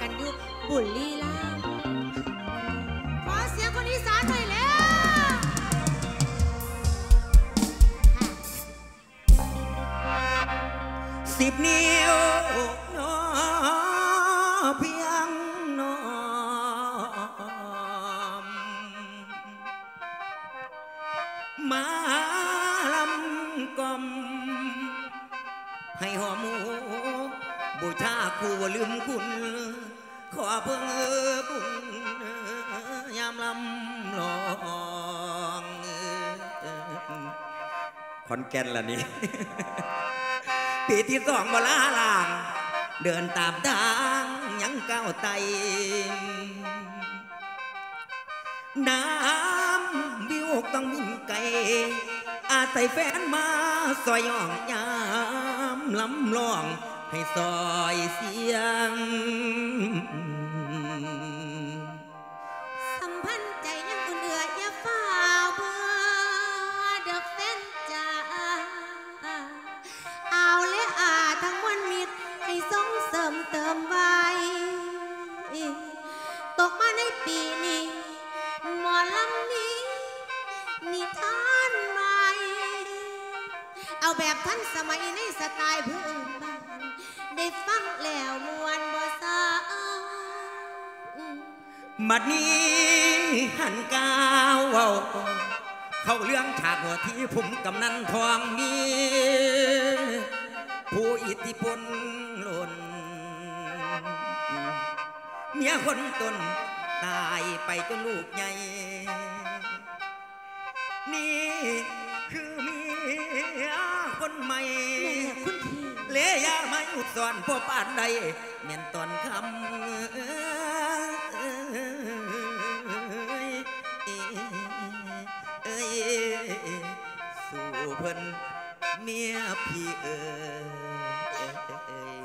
กันอยู่บุรีรัมย์ขอเสียงคนอีสานหน่อยแล้ว10 นิ้วน้อเพียงน้อมมาลำกลมให้หอมบูชาครูลืมคุณขอเพิ่งบุญยามลำลองขอนแก่นล่ะนี่ปีที่สองมาล่าลางเดินตามทางยังก้าวไต่น้ำวิวต้องมินไก่อาศัยแฟนมาซอยย่องยามลำลองให้ซอยเสียงสัมพันธ์ใจยังอุ่นเอืออย่าฝ่าเบื่อเด็กเส้นจ่าเอาและอาทั้งมวลมิตรให้ส่งเสริมเติมไว้ตกมาในปีนี้หมอลำนี้นิทานใหม่เอาแบบทันสมัยในสไตล์พื้นบ้านได้ฟังแล้วมวนบ่ซาบัดนี้หันกาวเข้าเรื่องฉากหัวที่ผมกำนันทองมีผู้อิทธิพลล้นเมียคนตนตายไปจนลูกใหญ่นี่คือเมียคนใหม่เลยาไม่อุดสอนพ่อปานใดเมียนตอนคำสู่เพิ่นเมียพี่เอ๋ย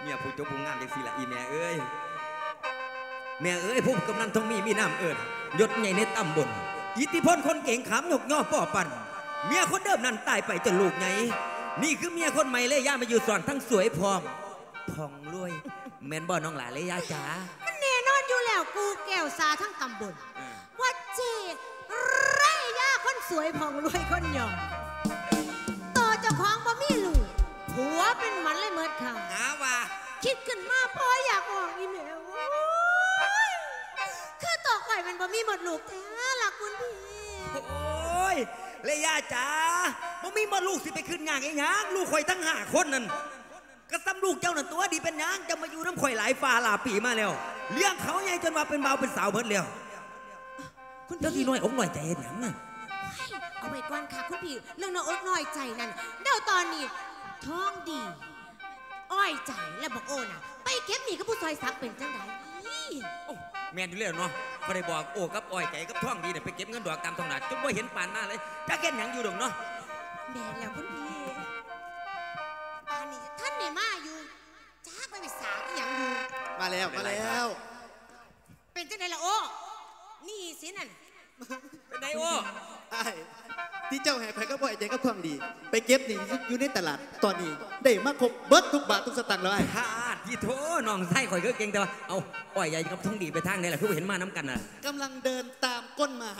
เมียผู้เจ้าผู้งามเด็กสิละอีแม่เอ้ยแม่เอ้ยผู้กำนันต้องมีน้ำเอิญยศใหญ่ในตำบลอิทธิพลคนเก่งขามหยกย่อป่อปั่นเมียคนเดิมนั้นตายไปจนลูกไงนี่คือเมียคนใหม่เลยย่ามาอยู่สอนทั้งสวยพร้อมผ่องรวยแมนบ่น้องหลานเลยย่าจ๋ามันแน่นอนอยู่แล้วกูแก้วสาทั้งตำบลว่าเจไรย่าคนสวยผ่องรวยคนหยองโตเจ้าของบ่มีลูกผัวเป็นมันเลยเมิดเขาหาว่าคิดขึ้นมาพออยากออกอีเมลคือต่อข่อยมันบ่มีหมดลูกแท้ล่ะคุณพี่โอ้ยเลยย่าจ๋าบ่มีมาลูกสิไปขึ้นงานไอ้หยังลูกข่อยทั้ง5 คนนั่นก็ซ้ำลูกเจ้านั่นตัวดีเป็นหยังจะมาอยู่น้ำข่อยหลายฟ้าหลายปีมาแล้วเลี้ยงเขาใหญ่จนว่าเป็นบ่าวเป็นสาวเบิดแล้วคุณเจ้าที่น้อยอกน้อยใจเห็นหยังน่ะเอาไว้ก่อนค่ะคุณพี่เรื่องน้อยอกน้อยใจนั่นเดี๋ยวตอนนี้ท้องดีอ้อยใจและบอกโอ้น่ะไปเก็บหนี้กับผู้ซอยซักเป็นจังไดแม่นอยู่แล้วเนาะก็ได้บอกโอ้กับอ้อยใจกับท่องดีเนี่ยไปเก็บเงินดอกตามท้องนาจนบ่เห็นป่านหน้าเลยจักเก็ตหยังอยู่ดงเนาะแม่แล้วคุณพี่ป่านนี้ท่านเนี่ยมาอยู่จักไปสาที่หยังอยู่มาแล้วเป็นจังไดล่ะโอ้นี่สินั่นเป็นไดโอ้ไอ้ที่เจ้าแห่ไปกับอ้อยใจกับท่องดีไปเก็บหนี้อยู่ในตลาดตอนนี้ได้มาครบเบิดทุกบาททุกสตางค์เลยที่โถน้องไส้ข่อยก็เก่งแต่ว่าเอาอ้อยใหญ่กับท่องดีไปทางไหนล่ะคือเห็นมาน้ำกันน่ะกำลังเดินตามก้นมา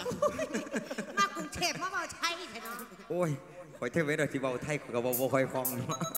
มากรุงเทพมาเบาไทยแท้น้องโอ้ยข่อยเทพไว้หน่อยที่เบาไทยกับเบาคอยคลอง